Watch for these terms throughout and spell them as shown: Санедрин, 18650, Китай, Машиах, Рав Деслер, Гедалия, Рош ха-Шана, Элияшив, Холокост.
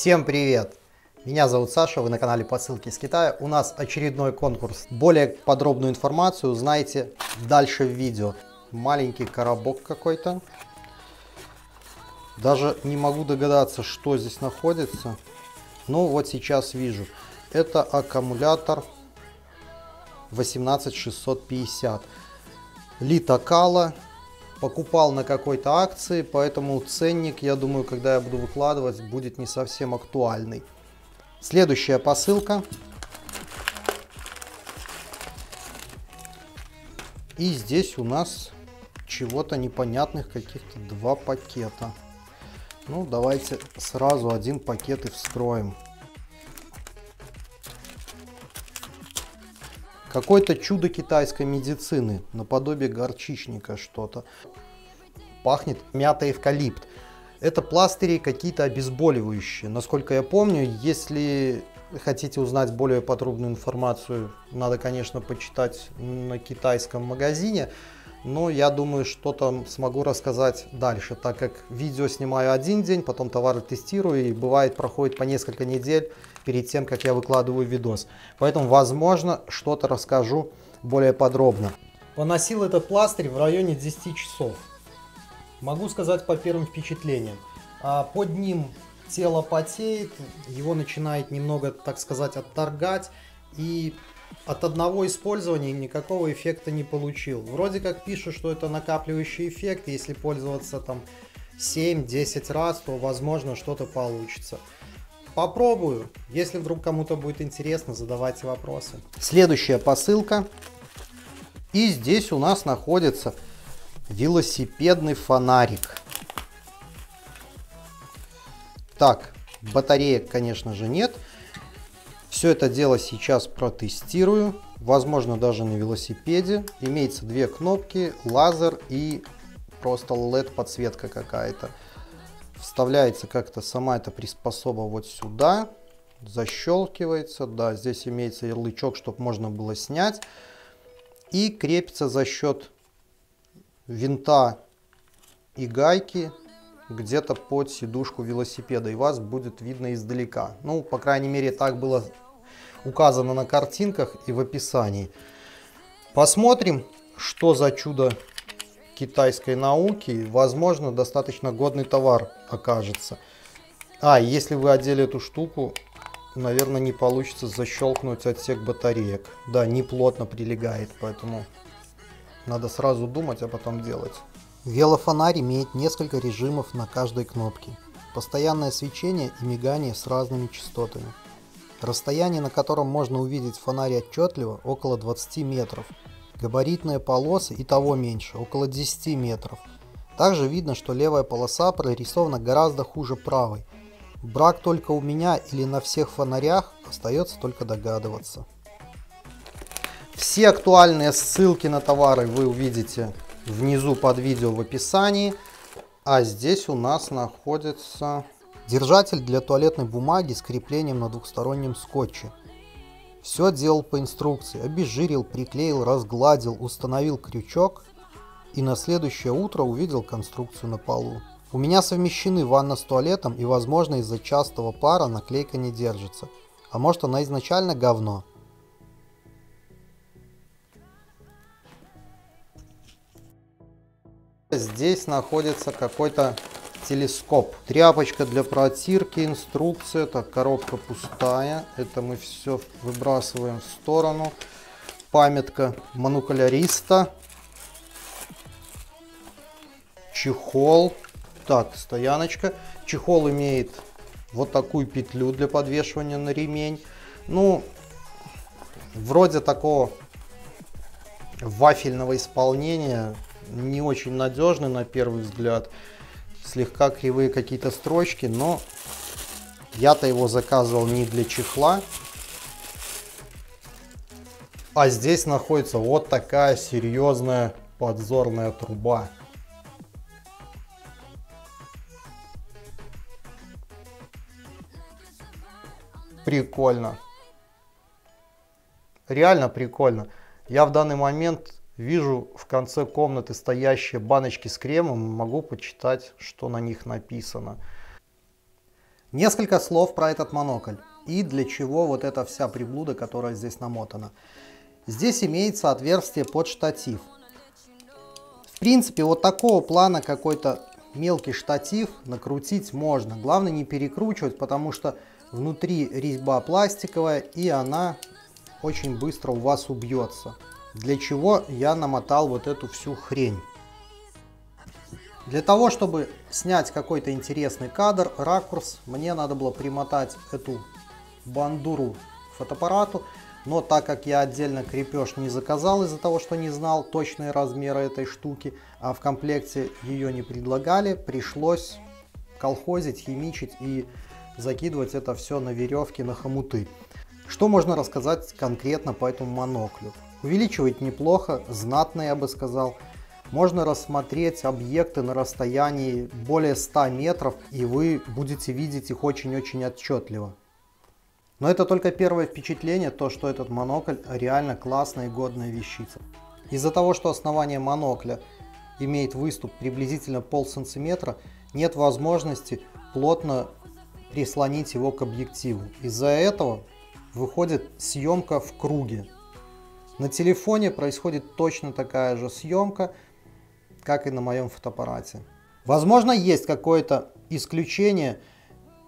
Всем привет! Меня зовут Саша, вы на канале Посылки из Китая. У нас очередной конкурс. Более подробную информацию узнаете дальше в видео. Маленький коробок какой-то. Даже не могу догадаться, что здесь находится. Ну вот сейчас вижу. Это аккумулятор 18650. Литакала. Покупал на какой-то акции, поэтому ценник, я думаю, когда я буду выкладывать, будет не совсем актуальный. Следующая посылка. И здесь у нас чего-то непонятных, каких-то два пакета. Ну, давайте сразу один пакет и вскроем. Какое-то чудо китайской медицины, наподобие горчичника что-то. Пахнет мята-эвкалипт. Это пластыри какие-то обезболивающие. Насколько я помню, если хотите узнать более подробную информацию, надо, конечно, почитать на китайском магазине. Но я думаю, что-то смогу рассказать дальше, так как видео снимаю один день, потом товары тестирую, и бывает проходит по несколько недель перед тем, как я выкладываю видос. Поэтому, возможно, что-то расскажу более подробно. Поносил этот пластырь в районе 10 часов. Могу сказать по первым впечатлениям. Под ним тело потеет, его начинает немного, так сказать, отторгать, и от одного использования никакого эффекта не получил. Вроде как пишут, что это накапливающий эффект. Если пользоваться там 7-10 раз, то возможно что-то получится. Попробую. Если вдруг кому-то будет интересно, задавайте вопросы. Следующая посылка. И здесь у нас находится велосипедный фонарик. Так, батареек, конечно же, нет. Все это дело сейчас протестирую, возможно, даже на велосипеде. Имеется две кнопки, лазер и просто LED подсветка какая-то. Вставляется как-то сама эта приспособа вот сюда, защелкивается. Да, здесь имеется ярлычок, чтобы можно было снять. И крепится за счет винта и гайки где-то под сидушку велосипеда, и вас будет видно издалека. Ну, по крайней мере, так было указано на картинках и в описании. Посмотрим, что за чудо китайской науки. Возможно, достаточно годный товар окажется. А, если вы одели эту штуку, наверное, не получится защелкнуть отсек батареек. Да, неплотно прилегает, поэтому надо сразу думать, а потом делать. Велофонарь имеет несколько режимов на каждой кнопке. Постоянное свечение и мигание с разными частотами. Расстояние, на котором можно увидеть фонарь отчетливо, около 20 метров. Габаритные полосы и того меньше, около 10 метров. Также видно, что левая полоса прорисована гораздо хуже правой. Брак только у меня или на всех фонарях, остается только догадываться. Все актуальные ссылки на товары вы увидите внизу под видео в описании. А здесь у нас находится держатель для туалетной бумаги с креплением на двухстороннем скотче. Все делал по инструкции. Обезжирил, приклеил, разгладил, установил крючок. И на следующее утро увидел конструкцию на полу. У меня совмещены ванна с туалетом, и, возможно, из-за частого пара наклейка не держится. А может, она изначально говно? Здесь находится какой-то телескоп. Тряпочка для протирки, инструкция. Так, коробка пустая. Это мы все выбрасываем в сторону. Памятка монокуляриста. Чехол. Так, стояночка. Чехол имеет вот такую петлю для подвешивания на ремень. Ну, вроде такого вафельного исполнения. Не очень надежный на первый взгляд, слегка кривые какие-то строчки, но я-то его заказывал не для чехла. А здесь находится вот такая серьезная подзорная труба. Прикольно. Реально прикольно. Я в данный момент вижу в конце комнаты стоящие баночки с кремом, могу почитать, что на них написано. Несколько слов про этот монокль и для чего вот эта вся приблуда, которая здесь намотана. Здесь имеется отверстие под штатив. В принципе, вот такого плана какой-то мелкий штатив накрутить можно. Главное не перекручивать, потому что внутри резьба пластиковая и она очень быстро у вас убьется. Для чего я намотал вот эту всю хрень? Для того, чтобы снять какой-то интересный кадр, ракурс, мне надо было примотать эту бандуру к фотоаппарату. Но так как я отдельно крепеж не заказал из-за того, что не знал точные размеры этой штуки, а в комплекте ее не предлагали, пришлось колхозить, химичить и закидывать это все на веревки, на хомуты. Что можно рассказать конкретно по этому моноклю? Увеличивает неплохо, знатно, я бы сказал. Можно рассмотреть объекты на расстоянии более 100 метров, и вы будете видеть их очень-очень отчетливо. Но это только первое впечатление, то что этот монокль реально классная и годная вещица. Из-за того, что основание монокля имеет выступ приблизительно полсантиметра, нет возможности плотно прислонить его к объективу. Из-за этого выходит съемка в круге. На телефоне происходит точно такая же съемка, как и на моем фотоаппарате. Возможно, есть какое-то исключение,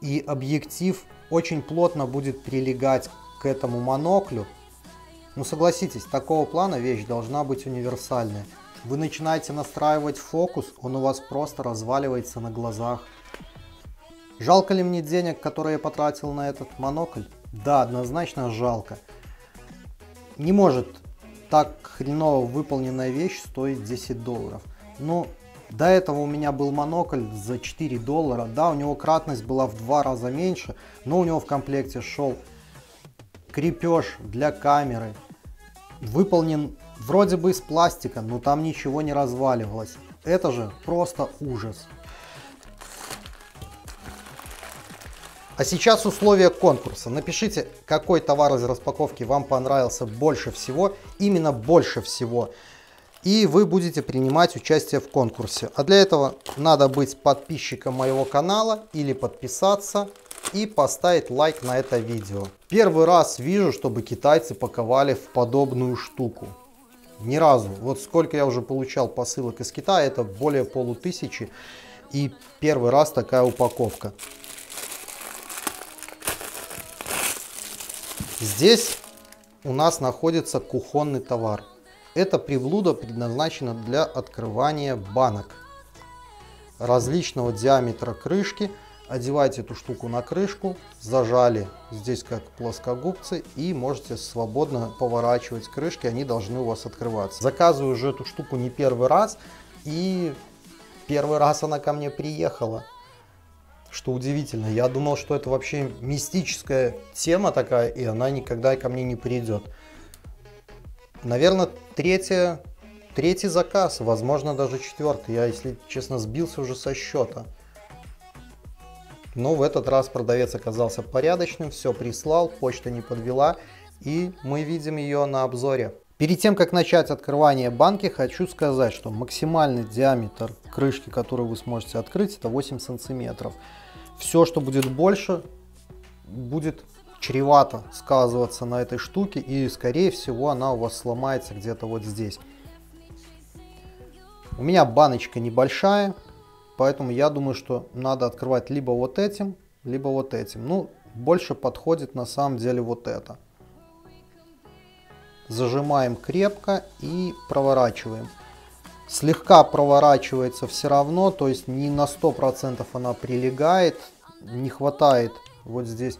и объектив очень плотно будет прилегать к этому моноклю. Но согласитесь, такого плана вещь должна быть универсальная. Вы начинаете настраивать фокус, он у вас просто разваливается на глазах. Жалко ли мне денег, которые я потратил на этот монокль? Да, однозначно жалко. Не может так хреново выполненная вещь стоить $10. Но до этого у меня был монокль за $4. Да, у него кратность была в 2 раза меньше, но у него в комплекте шел крепеж для камеры. Выполнен вроде бы из пластика, но там ничего не разваливалось. Это же просто ужас. А сейчас условия конкурса. Напишите, какой товар из распаковки вам понравился больше всего, именно больше всего. И вы будете принимать участие в конкурсе. А для этого надо быть подписчиком моего канала или подписаться и поставить лайк на это видео. Первый раз вижу, чтобы китайцы паковали в подобную штуку. Ни разу. Вот сколько я уже получал посылок из Китая, это более 1500. И первый раз такая упаковка. Здесь у нас находится кухонный товар. Эта приблуда предназначена для открывания банок различного диаметра крышки. Одеваете эту штуку на крышку, зажали здесь как плоскогубцы и можете свободно поворачивать крышки, они должны у вас открываться. Заказываю уже эту штуку не первый раз, и первый раз она ко мне приехала. Что удивительно, я думал, что это вообще мистическая тема такая, и она никогда ко мне не придет. Наверное, третий заказ, возможно, даже 4-й. Я, если честно, сбился уже со счета. Но в этот раз продавец оказался порядочным, все прислал, почта не подвела, и мы видим ее на обзоре. Перед тем, как начать открывание банки, хочу сказать, что максимальный диаметр крышки, которую вы сможете открыть, это 8 сантиметров. Все, что будет больше, будет чревато сказываться на этой штуке, и скорее всего она у вас сломается где-то вот здесь. У меня баночка небольшая, поэтому я думаю, что надо открывать либо вот этим, либо вот этим. Ну, больше подходит на самом деле вот это. Зажимаем крепко и проворачиваем. Слегка проворачивается все равно, то есть не на 100% она прилегает, не хватает вот здесь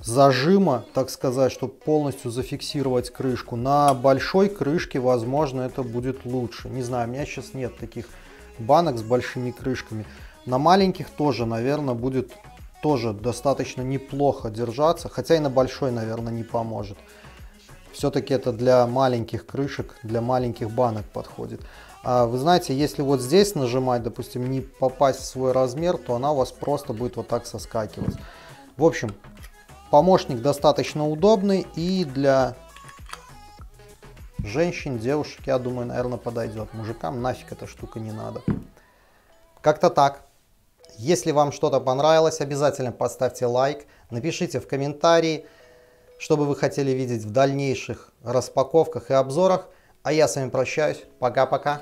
зажима, так сказать, чтобы полностью зафиксировать крышку. На большой крышке, возможно, это будет лучше. Не знаю, у меня сейчас нет таких банок с большими крышками. На маленьких тоже, наверное, будет тоже достаточно неплохо держаться, хотя и на большой, наверное, не поможет. Все-таки это для маленьких крышек, для маленьких банок подходит. А вы знаете, если вот здесь нажимать, допустим, не попасть в свой размер, то она у вас просто будет вот так соскакивать. В общем, помощник достаточно удобный и для женщин, девушек, я думаю, наверное, подойдет. Мужикам нафиг эта штука не надо. Как-то так. Если вам что-то понравилось, обязательно поставьте лайк, напишите в комментарии, что бы вы хотели видеть в дальнейших распаковках и обзорах. А я с вами прощаюсь. Пока-пока.